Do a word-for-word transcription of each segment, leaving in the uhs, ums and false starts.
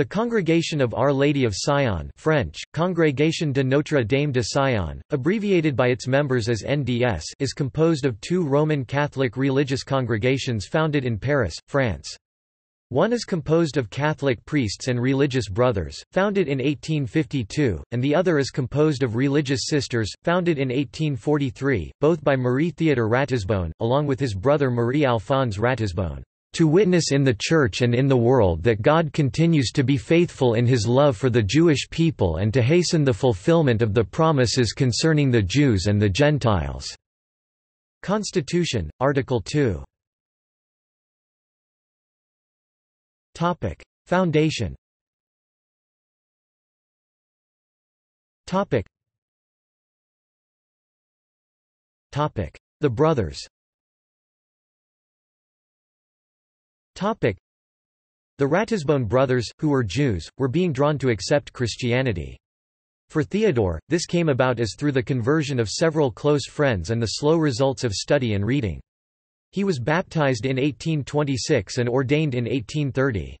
The Congregation of Our Lady of Sion, French, Congregation de Notre-Dame de Sion, abbreviated by its members as N D S, is composed of two Roman Catholic religious congregations founded in Paris, France. One is composed of Catholic priests and religious brothers, founded in eighteen fifty-two, and the other is composed of religious sisters, founded in eighteen forty-three, both by Marie Theodor Ratisbonne, along with his brother Marie-Alphonse Ratisbonne, to witness in the Church and in the world that God continues to be faithful in his love for the Jewish people and to hasten the fulfillment of the promises concerning the Jews and the Gentiles." Constitution, Article two. Foundation. The Brothers. The Ratisbonne brothers, who were Jews, were being drawn to accept Christianity. For Theodore, this came about as through the conversion of several close friends and the slow results of study and reading. He was baptized in eighteen twenty-six and ordained in eighteen thirty.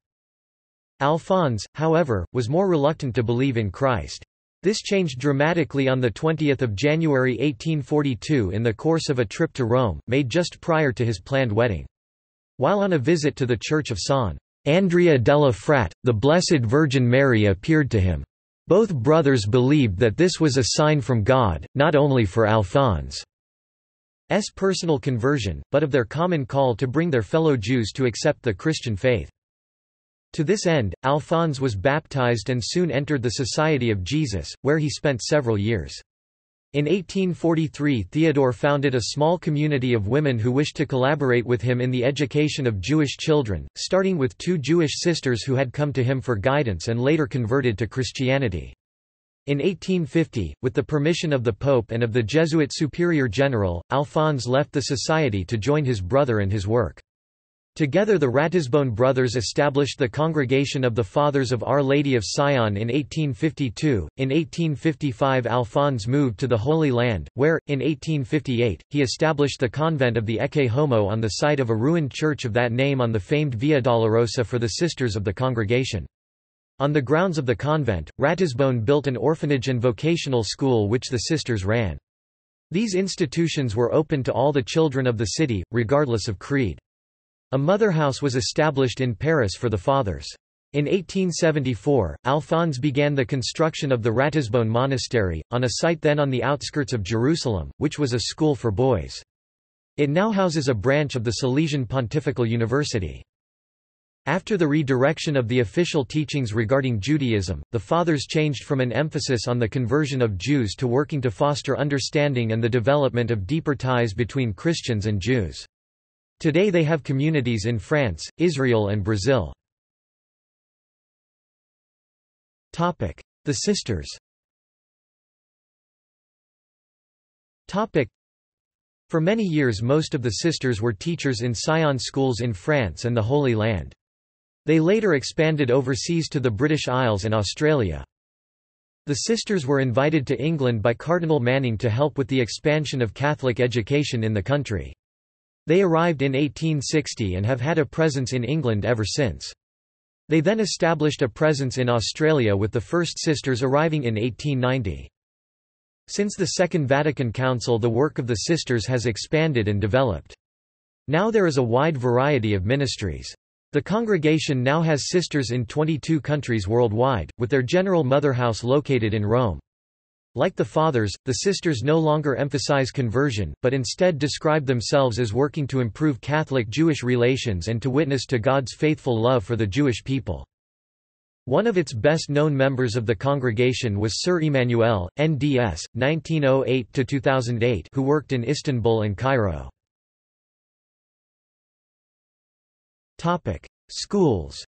Alphonse, however, was more reluctant to believe in Christ. This changed dramatically on the twentieth of January eighteen forty-two in the course of a trip to Rome, made just prior to his planned wedding. While on a visit to the church of San Andrea della la Frat, the Blessed Virgin Mary appeared to him. Both brothers believed that this was a sign from God, not only for Alphonse's personal conversion, but of their common call to bring their fellow Jews to accept the Christian faith. To this end, Alphonse was baptized and soon entered the Society of Jesus, where he spent several years. In eighteen forty-three, Theodore founded a small community of women who wished to collaborate with him in the education of Jewish children, starting with two Jewish sisters who had come to him for guidance and later converted to Christianity. In eighteen fifty, with the permission of the Pope and of the Jesuit Superior General, Alphonse left the society to join his brother in his work. Together the Ratisbonne brothers established the Congregation of the Fathers of Our Lady of Sion in eighteen fifty-two. In eighteen fifty-five Alphonse moved to the Holy Land, where, in eighteen fifty-eight, he established the convent of the Ecce Homo on the site of a ruined church of that name on the famed Via Dolorosa for the Sisters of the Congregation. On the grounds of the convent, Ratisbonne built an orphanage and vocational school which the sisters ran. These institutions were open to all the children of the city, regardless of creed. A motherhouse was established in Paris for the fathers. In eighteen seventy-four, Alphonse began the construction of the Ratisbonne Monastery, on a site then on the outskirts of Jerusalem, which was a school for boys. It now houses a branch of the Silesian Pontifical University. After the redirection of the official teachings regarding Judaism, the fathers changed from an emphasis on the conversion of Jews to working to foster understanding and the development of deeper ties between Christians and Jews. Today they have communities in France, Israel and Brazil. Topic: The Sisters. Topic: For many years most of the sisters were teachers in Sion schools in France and the Holy Land. They later expanded overseas to the British Isles and Australia. The sisters were invited to England by Cardinal Manning to help with the expansion of Catholic education in the country. They arrived in eighteen sixty and have had a presence in England ever since. They then established a presence in Australia with the first sisters arriving in eighteen ninety. Since the Second Vatican Council, the work of the sisters has expanded and developed. Now there is a wide variety of ministries. The congregation now has sisters in twenty-two countries worldwide, with their general motherhouse located in Rome. Like the fathers, the sisters no longer emphasize conversion, but instead describe themselves as working to improve Catholic-Jewish relations and to witness to God's faithful love for the Jewish people. One of its best-known members of the congregation was Sir Emmanuel, N D S, nineteen oh eight to two thousand eight, who worked in Istanbul and Cairo. Topic: Schools.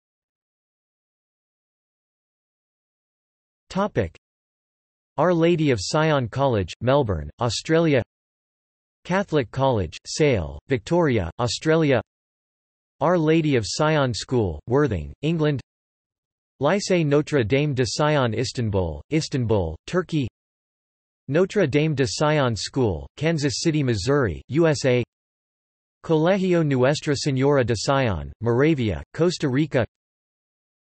Topic: Our Lady of Sion College, Melbourne, Australia. Catholic College, Sale, Victoria, Australia. Our Lady of Sion School, Worthing, England. Lycée Notre Dame de Sion Istanbul, Istanbul, Turkey. Notre Dame de Sion School, Kansas City, Missouri, U S A. Colegio Nuestra Señora de Sion, Moravia, Costa Rica.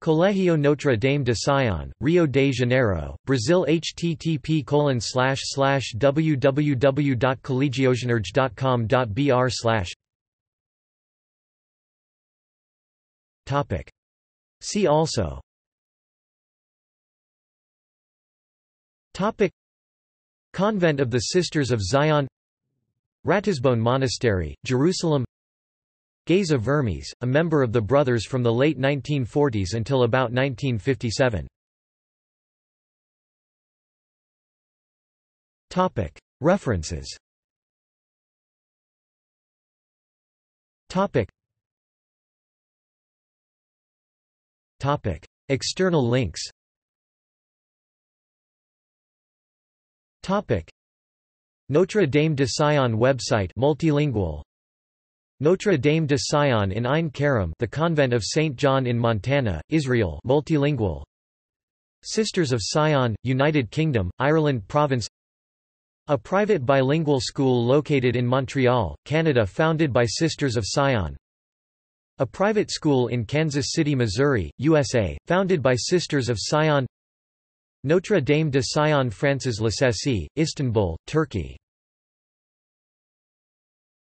Colegio Notre-Dame de Sion, Rio de Janeiro, Brazil. H T T P colon slash slash w w w dot colegiogenerge dot com dot b r slash See also Topic: Convent of the Sisters of Zion, Ratisbonne Monastery, Jerusalem, Géza Vermes, a member of the Brothers from the late nineteen forties until about nineteen fifty-seven. Topic: References. Topic. Topic: External links. Topic: Notre Dame de Sion website, multilingual. Notre Dame de Sion in Ein Karim, the Convent of Saint John in Montana, Israel, multilingual. Sisters of Sion, United Kingdom, Ireland Province. A private bilingual school located in Montreal, Canada, founded by Sisters of Sion. A private school in Kansas City, Missouri, U S A, founded by Sisters of Sion. Notre Dame de Sion Frances Le Cessy, Istanbul, Turkey.